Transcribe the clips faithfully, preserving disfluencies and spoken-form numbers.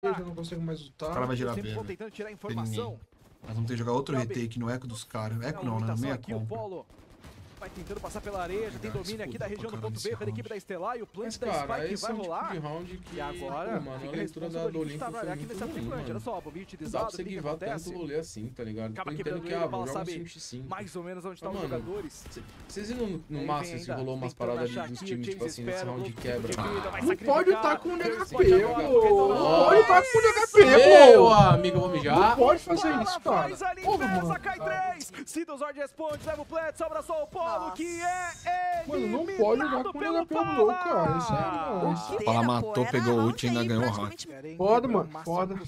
Eu já não consigo mais lutar. O cara vai girar B, né? Mas vamos ter que jogar outro retake no eco dos caras. Eco não, né? Meia compra. Vai tentando passar pela areia, já tem domínio aqui da região do ponto B, da equipe da Estelar e o plant da Spike vai rolar. E agora, mano, a leitura da Olimpo foi muito ruim, mano. Olha só, Bobinho utilizado, o que acontece? Não dá pra você guivar assim, tá ligado? Acaba quebrando que a bola, sabe mais ou menos onde estão os jogadores. Vocês viram no massa se rolou umas paradas ali dos times, tipo assim, nesse round de quebra? Não pode lutar com o Nega Pê, pô! Não pode lutar com o Nega Pê, pô! Meu amigo, vamos já. Não pode fazer isso, cara. Pô, mano. Se o Zord responde, leva o plant, sobra só o Polo. Nossa. Que é mano, não pode jogar com o Nega Pê, cara. Isso é não. O Pala matou, pegou o ult e ainda ganhou o round. Foda, mano. Foda.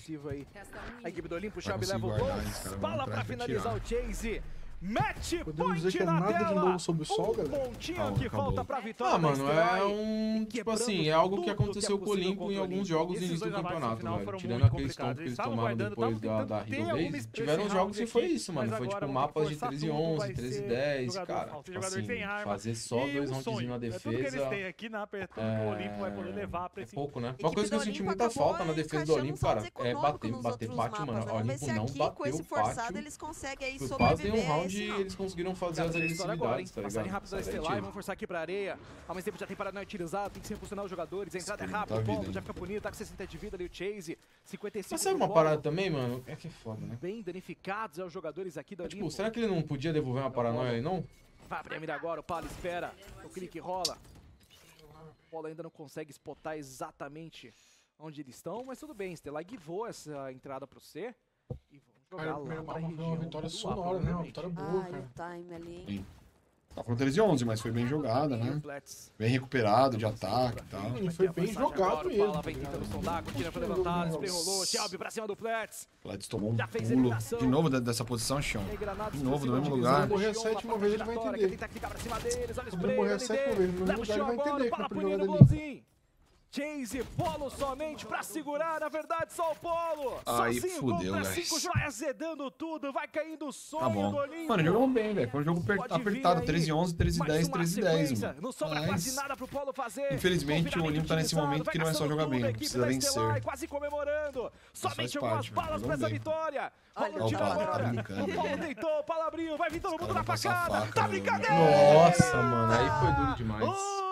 A equipe do Olimpo, chave leva o gol. Pala pra finalizar o Chase. Match point. Podemos dizer que é nada de novo sobre o sol, galera. Pontinho que falta pra vitória. Ah, mano, é um... Tipo assim, é algo que aconteceu com o Olimpo em alguns jogos no início do campeonato, velho. Tirando aqueles tombos que eles tomaram depois da Hero Base, tiveram jogos que foi isso, mano. Foi tipo mapas de treze a onze, treze a dez, cara. Assim, fazer só dois roundzinhos na defesa é pouco, né? Uma coisa que eu senti muita falta na defesa do Olimpo, cara, é bater, bater pátio, mano. O Olimpo não bateu o pátio. Por quase tem um round de eles conseguiram fazer as agressividades, tá ligado? Passarem rápido da Estelar e vão forçar aqui pra areia. Ao mesmo tempo já tem parada utilizado, tem que se impulsionar os jogadores. A entrada é rápida, o Paulo já fica punido, tá com sessenta de vida ali o Chase, cinquenta e cinco. Mas sabe uma parada também, mano? É que é foda, né? Bem danificados é os jogadores aqui da Olimpo. Tipo, será que ele não podia devolver uma paranoia aí, não? Vai abrir a mira agora, o Paulo espera, o clique rola. O Paulo ainda não consegue spotar exatamente onde eles estão, mas tudo bem, Estelar guivou essa entrada pro C. E cara, o primeiro mapa foi uma vitória sonora, né? Uma vitória boa, cara. Tá com treze a onze, mas foi bem jogada, né? Bem recuperado de ataque e tal. Hum, foi bem jogado mesmo. O Platz tomou um pulo de novo dessa posição, chão. De novo, no mesmo lugar. Se ele morrer a sétima vez, ele vai entender. Se ele morrer a sétima vez, no mesmo lugar, ele vai entender que é pra jogada ali. Chase, Polo somente pra segurar, na verdade só o Polo. Ai, sozinho, fudeu, velho. cinco joias zedando tudo, vai caindo o sonho tá bom. do Olimpo. Mano, jogamos bem, velho. Foi um jogo apertado, treze a onze, treze a dez, treze a dez, mano. Não sobra mas... quase nada pro Polo fazer. Infelizmente o Olimpo tá nesse momento que não é só jogar bem, precisa vencer. Quase comemorando. Somente algumas balas pra essa vitória. Olha o Pala, tá brincando. O Polo deitou, o Palabrinho, vai vir todo mundo na facada. Tá brincadeira! Nossa, mano, aí foi duro demais.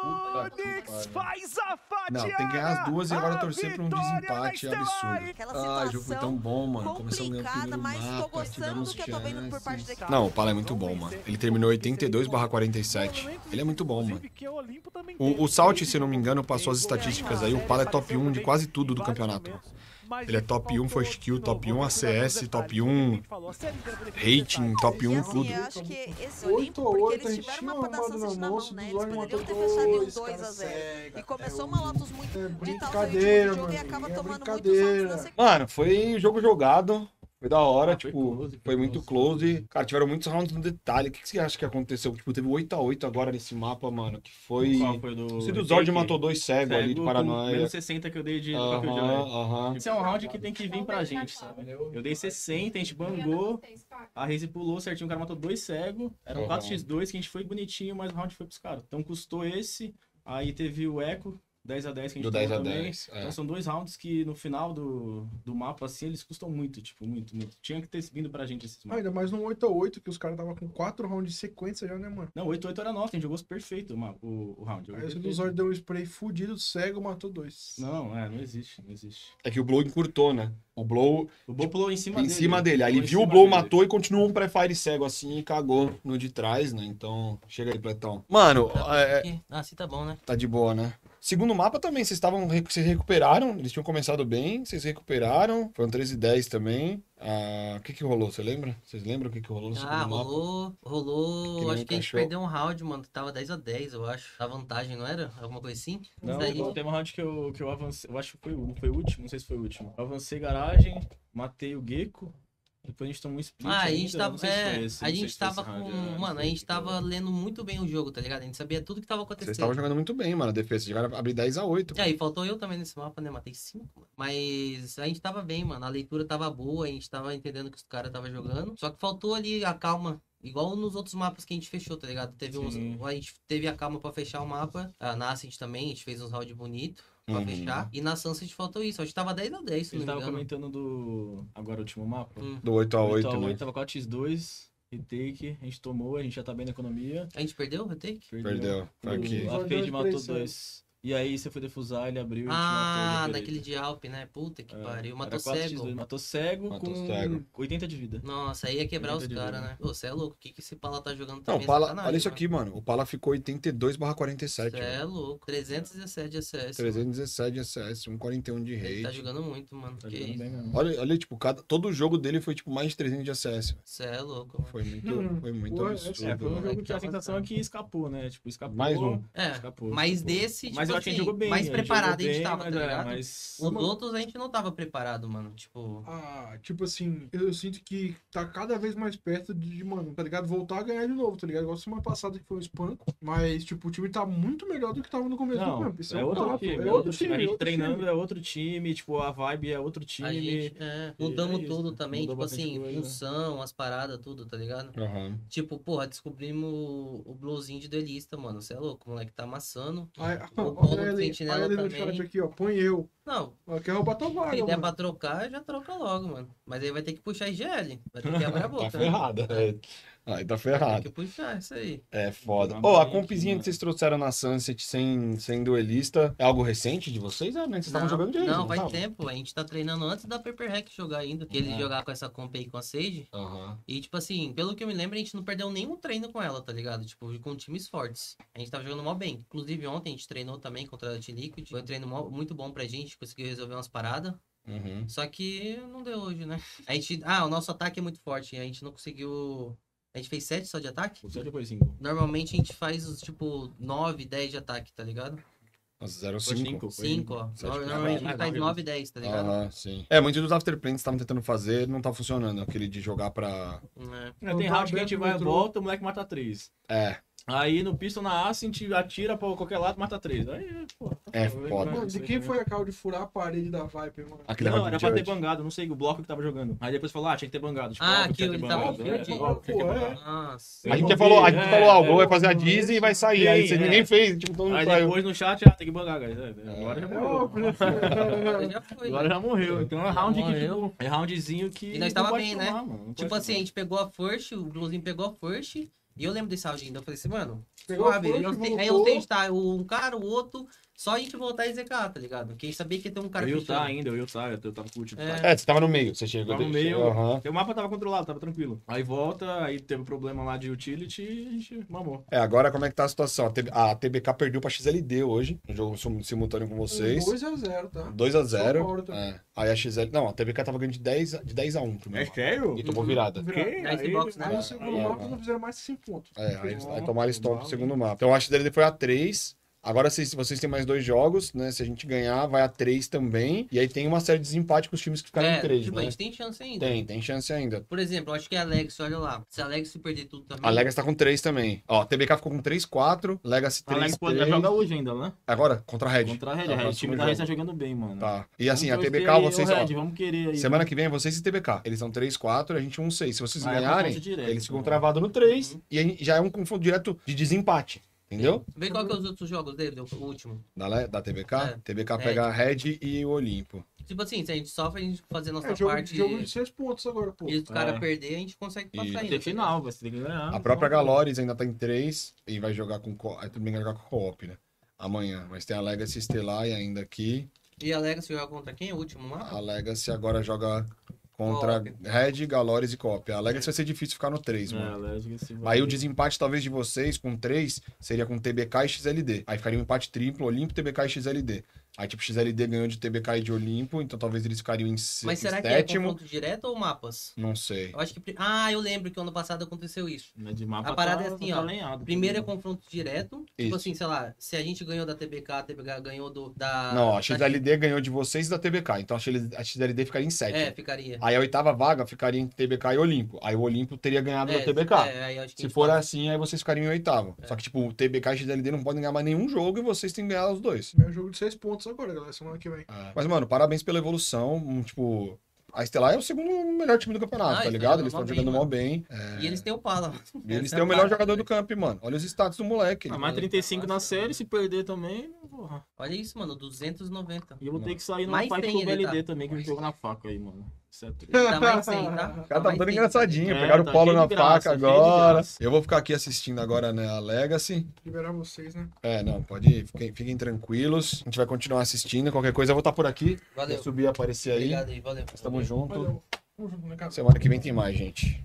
Ordes faz a fatiada. Não, tem que ganhar as duas e agora torcer pra um desempate absurdo. Ah, o jogo foi tão bom, mano. Começou ganhando primeiro mapa, tivemos chances. Não, o Paulo é muito bom, mano. Ele terminou oitenta e dois barra quarenta e sete. Ele é muito bom, mano. O, o Salt, se eu não me engano, passou as estatísticas aí. O Paulo é top um de quase tudo do campeonato, mano. Ele é top um first kill, top um A C S, top um rating, top um tudo. oito a oito, a gente tinha uma amado na mão, se o Zord matou dois, cara, cega. É brincadeira, mano. Mano, foi jogo jogado. Foi da hora, ah, tipo, foi, close, foi muito close. Cara, tiveram muitos rounds no detalhe. O que, que você acha que aconteceu? Tipo, teve oito a oito agora nesse mapa, mano, que foi... Qual foi do... Se do Zord matou dois cegos cego ali de Paranoia. Menos sessenta que eu dei de... Aham, uh aham. -huh, uh -huh. Esse é um round que tem que vir pra gente, sabe? Eu dei sessenta, a gente bangou, a Raze pulou certinho, o cara matou dois cegos. Era um uhum. quatro a dois que a gente foi bonitinho, mas o round foi pros caras. Então custou esse, aí teve o eco. dez a dez que a gente do dez a também. dez, é. Então são dois rounds que no final do, do mapa, assim, eles custam muito, tipo, muito, muito. Tinha que ter vindo pra gente esses mapas. Ainda mais um oito a oito, que os caras estavam com quatro rounds de sequência já, né, mano? Não, oito a oito era nosso, a gente jogou perfeito o, mapa, o, o round. Aí o Zord deu um spray fudido, cego, matou dois. Não, é, não existe, não existe. É que o Blow encurtou, né? O Blow... O Blow pulou em cima em dele. Em cima dele. Aí ele viu o Blow, dele. matou e continuou um pré-fire cego assim e cagou no de trás, né? Então, chega aí, Platão. Mano, tá é... Ah, sim, tá bom, né? Tá de boa, né? Segundo mapa também, vocês estavam, se recuperaram, eles tinham começado bem, vocês recuperaram, foram treze a dez também. Ah, o que que rolou, você lembra? Vocês lembram o que que rolou no segundo mapa? Ah, rolou, rolou, que que acho que a gente perdeu um round, mano, tava dez a dez, eu acho, a vantagem, não era? Alguma coisa assim? Não, daí... teve um round que eu, que eu avancei, eu acho que foi, foi o último, não sei se foi o último. Eu avancei garagem, matei o Geco. Depois a gente tomou um split ah, ainda, a gente tava, é, esse, a gente tava com... Rádio, mano, a gente tava lendo muito bem o jogo, tá ligado? A gente sabia tudo que tava acontecendo. Vocês estavam jogando muito bem, mano, a defesa. Chegaram a abrir dez a oito. É, e faltou eu também nesse mapa, né? Matei cinco, mano. Mas a gente tava bem, mano. A leitura tava boa, a gente tava entendendo o que os caras tava jogando. Só que faltou ali a calma. Igual nos outros mapas que a gente fechou, tá ligado? Teve uns, a gente teve a calma pra fechar o mapa. A Ascent também, a gente fez uns rounds bonitos. pra uhum. fechar. E na Sunset faltou isso. Acho que tava dez a dez, se não me engano. A gente tava comentando do... Agora o último mapa. Hum. Do oito a oito, né? oito a oito, tava quatro a dois. Retake, a gente tomou, a gente já tá bem na economia. A gente perdeu o retake? Perdeu. Perdeu. O, a Pede matou dois. E aí você foi defusar, ele abriu e ah, te matou. Ah, naquele de Alp, né? Puta que é, pariu. Matou cego. Matou cego matou com cego. oitenta de vida. Nossa, aí ia quebrar os caras, né? Pô, você é louco. O que, que esse Pala tá jogando também? Não, o Pala, olha isso aqui, mano. O Pala ficou oitenta e dois barra quarenta e sete. Você é louco. trezentos e dezessete de A C S. trezentos e dezessete de A C S, cento e quarenta e um de rate. Ele tá jogando muito, mano. Tá que é isso? Bem, olha, olha, tipo, cada... todo o jogo dele foi, tipo, mais de trezentos de A C S. Você é louco, mano. Foi muito, não, foi muito pô, absurdo. É, foi um jogo que a sensação é que escapou, né? Tipo, escapou. Mais um. É, escapou. Mas desse, tipo, assim, a gente jogou bem, mais preparado a gente, a gente tava, mas, tá ligado? É, mas... Os mano... outros a gente não tava preparado, mano, tipo... Ah, tipo assim, eu sinto que tá cada vez mais perto de, mano, tá ligado? Voltar a ganhar de novo, tá ligado? Igual semana passada que foi um espanco, mas, tipo, o time tá muito melhor do que tava no começo não, do campo. Isso é, é outro papo, time, é outro, é outro time, time. A gente é treinando time. É outro time, tipo, a vibe é outro time. A gente, é, mudamos é isso, tudo né? também, mudou tipo assim, coisa, função, né? As paradas, tudo, tá ligado? Uhum. Tipo, porra, descobrimos o Bluezinho de Delista, mano, você é louco, o moleque tá amassando. Ai, o Paulo olha ele, olha ele no chat aqui, ó. Põe eu. Não. Quer roubar tua vaga, se der mano. Pra trocar, já troca logo, mano. Mas aí vai ter que puxar a I G L. Vai ter que abrir a boca. Tá ferrado. Né? É. Aí tá ferrado. Vai ter que puxar isso aí. É foda. Ô, oh, a compzinha que, que vocês trouxeram na Sunset sem, sem duelista é algo recente de vocês? É, né? Vocês estavam jogando direito. Não, não faz tempo. A gente tá treinando antes da Paper Hack jogar ainda. Que ele uhum. jogar com essa comp aí com a Sage. Uhum. E, tipo assim, pelo que eu me lembro, a gente não perdeu nenhum treino com ela, tá ligado? Tipo, com times fortes. A gente tava jogando mal bem. Inclusive, ontem a gente treinou também contra a Team Liquid. Foi um treino muito bom pra gente. Conseguiu resolver umas paradas. Uhum. Só que não deu hoje, né? A gente... Ah, o nosso ataque é muito forte. A gente não conseguiu... A gente fez sete só de ataque? sete foi cinco. Normalmente a gente faz os tipo nove, dez de ataque, tá ligado? Nossa, zero cinco. cinco, ó. Normalmente a gente faz nove, dez, tá ligado? Ah, sim. É, muitos dos afterplants estavam tentando fazer, não tá funcionando. Aquele de jogar pra... É. É, tem round que a gente vai e volta, o moleque mata três. É. Aí no pistol na Ascent atira pra qualquer lado, mata três. Aí, pô. É foda. Mano, de quem foi a call de furar a parede da Viper, mano? Aquele não, era pra ter bangado, não sei o bloco que tava jogando. Aí depois falou, ah, tinha que ter bangado. Tipo, ah, que ele tava a gente falou, a gente é, falou, ah, o gol vai fazer a Dizzy e vai sair. Sim, aí você é. Ninguém fez, tipo, todo mundo aí saiu. Depois no chat, ah, tem que bangar, guys. Agora já morreu. Agora já morreu. Então é round que, tipo, é roundzinho que... E nós tava bem, né? Tipo assim, a gente pegou a first, o Gluzinho pegou a first... E eu lembro desse round ainda, eu falei assim, mano, suave, aí eu tenho que tá, um cara, o outro, só a gente voltar e Z K, tá ligado? Porque a gente sabia que ia ter um cara que eu ia tá ainda, eu ia tá, eu tava com o último. É, você tava no meio, você chegou. Tava no meio, uhum. O mapa tava controlado, tava tranquilo. Aí volta, aí teve um problema lá de utility e a gente mamou. É, agora como é que tá a situação? A T B K perdeu pra X L D hoje, um jogo simultâneo com vocês. dois a zero, tá? dois a zero. É. Aí a X L... Não, a T B K tava ganhando de dez a um também. É sério? E tomou virada. Que? Aí box, né? No segundo mapa não fizeram mais de cinco pontos. É, aí, aí tomaram stop no segundo mapa. Então a X L D foi a três. Agora, se vocês têm mais dois jogos, né? Se a gente ganhar, vai a três também. E aí tem uma série de desempate com os times que ficaram é, em três, tipo, né? A gente tem chance ainda. Tem, tem chance ainda. Por exemplo, eu acho que a Legacy, olha lá. Se a Legacy perder tudo também... A Legacy tá com três também. Ó, a T B K ficou com três, quatro. Legacy três, a Legacy pode jogar hoje ainda, né? Agora? Contra a Red. Contra a Red. Tá, o time da Red tá jogando bem, mano. Tá. E assim, vamos a T B K, ter, vocês... Red, ó, vamos querer aí. Semana que vem, vocês e T B K. Eles são três, quatro, a gente um, seis. Se vocês ah, ganharem, é direto, eles ficam travados no três. Uhum. E aí já é um confronto direto de desempate. Entendeu? Vê qual que é os outros jogos dele, o último. Da, da T B K? É. T B K Red. Pega a Red e o Olimpo. Tipo assim, se a gente sofre, a gente fazer a nossa é, jogo, parte... jogo de seis pontos agora, pô. E se o cara é. perder, a gente consegue passar e... ainda. Tem final, vai ter que ganhar. A própria Galóris ainda tá em três e vai jogar com... Co... Aí também vai jogar com co-op, né? Amanhã. Mas tem a Legacy Estelar ainda aqui. E a Legacy joga contra quem? O último mapa? A Legacy agora joga... Contra Red, Galóris e Cópia. A Legacy vai ser difícil ficar no três, mano. É, aí o desempate, talvez, de vocês com três seria com T B K e X L D. Aí ficaria um empate triplo, Olimpo, T B K e X L D. Aí, tipo, X L D ganhou de T B K e de Olimpo, então talvez eles ficariam em sétimo. Mas será que é confronto direto ou mapas? Não sei. Eu acho que... Ah, eu lembro que ano passado aconteceu isso. Mas de mapa a parada tá, é assim, tá ó. Alinhado, primeiro é confronto direto. Isso. Tipo assim, sei lá, se a gente ganhou da T B K, a T B K ganhou do, da... Não, a X L D da... ganhou de vocês e da T B K. Então a X L D ficaria em sétimo. É, ficaria. Aí a oitava vaga ficaria entre T B K e Olimpo. Aí o Olimpo teria ganhado é, da T B K. É, aí acho que se for faz... assim, aí vocês ficariam em oitavo. É. Só que, tipo, o T B K e X L D não podem ganhar mais nenhum jogo e vocês têm que ganhar os dois. É um jogo de seis pontos agora, galera. Semana que vem. É. Mas, mano, parabéns pela evolução. Tipo... A Estelar é o segundo melhor time do campeonato, ah, tá ligado? Eles estão jogando mal bem. É... E eles têm o Pala. E eles têm o melhor jogador do campo, mano. Olha os status do moleque. Ah, mais trinta e cinco na série, se perder também, porra. Olha isso, mano, duzentos e noventa. E eu vou ter que sair no fight com o B L D também, que me jogou na faca aí, mano. Tá mais cem, tá? O cara tá todo engraçadinho. É, pegaram tá o Paulo na faca agora. Eu vou ficar aqui assistindo agora, né, a Legacy. Liberar vocês, né? É, não, pode ir. Fiquem, fiquem tranquilos. A gente vai continuar assistindo. Qualquer coisa, eu vou estar por aqui. Valeu. Vou subir, aparecer aí. Obrigado aí, valeu. Tamo junto. Valeu. Semana que vem tem mais, gente.